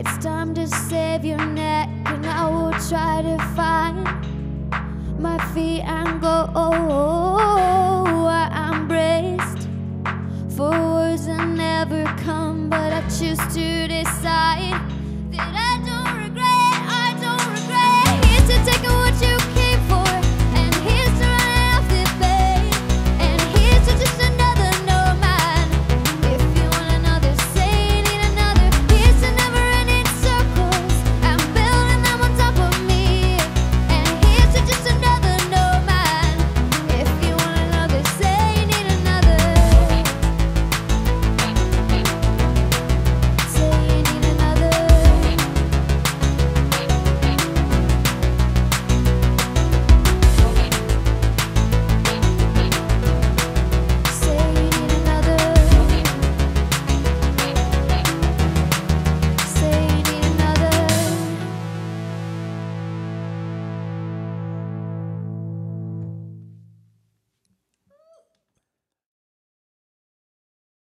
It's time to save your neck, and I will try to find my feet and go. I'm braced for words that never come, but I choose to decide that I don't regret. Here to take what you came for, and here's to run off the bay, and here's to just another normal. If you want another saying in another, here's to never ending circles, I'm building them on top of me, and here's to just another normal. If you want another saying in another, saying in another. Say you need another. Say you need another.